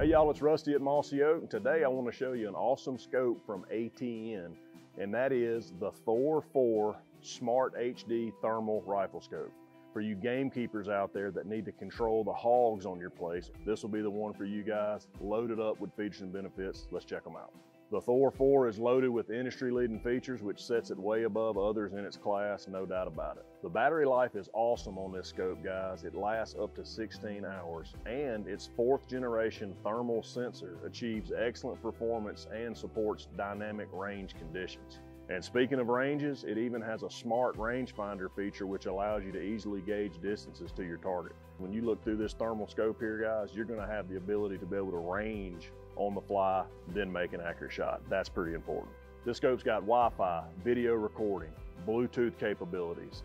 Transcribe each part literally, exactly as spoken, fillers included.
Hey y'all, it's Rusty at Mossy Oak. Today I want to show you an awesome scope from A T N, and that is the Thor four Smart H D Thermal Rifle Scope. For you gamekeepers out there that need to control the hogs on your place, this will be the one for you guys. Loaded up with features and benefits. Let's check them out. The Thor four is loaded with industry-leading features, which sets it way above others in its class, no doubt about it. The battery life is awesome on this scope, guys. It lasts up to sixteen hours, and its fourth generation thermal sensor achieves excellent performance and supports dynamic range conditions. And speaking of ranges, it even has a smart rangefinder feature which allows you to easily gauge distances to your target. When you look through this thermal scope here, guys, you're gonna have the ability to be able to range on the fly, then make an accurate shot. That's pretty important. This scope's got Wi-Fi, video recording, Bluetooth capabilities,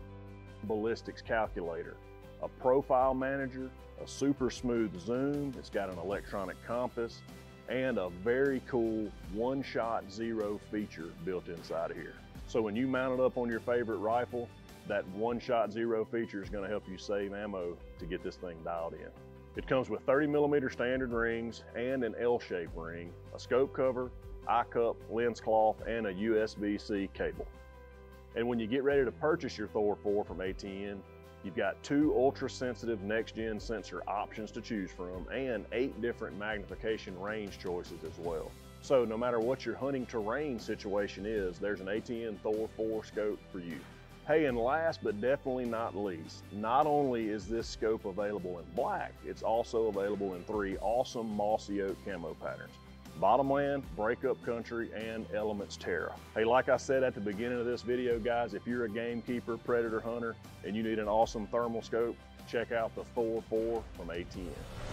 ballistics calculator, a profile manager, a super smooth zoom, it's got an electronic compass, and a very cool one-shot zero feature built inside of here. So when you mount it up on your favorite rifle, that one-shot zero feature is gonna help you save ammo to get this thing dialed in. It comes with thirty millimeter standard rings and an L-shaped ring, a scope cover, eye cup, lens cloth, and a U S B C cable. And when you get ready to purchase your Thor four from A T N, you've got two ultra-sensitive next-gen sensor options to choose from and eight different magnification range choices as well. So no matter what your hunting terrain situation is, there's an A T N Thor four scope for you. Hey, and last but definitely not least, not only is this scope available in black, it's also available in three awesome Mossy Oak camo patterns: Bottomland, Breakup Country, and Elements Terra. Hey, like I said at the beginning of this video, guys, if you're a gamekeeper, predator hunter, and you need an awesome thermal scope, check out the Thor four from A T N.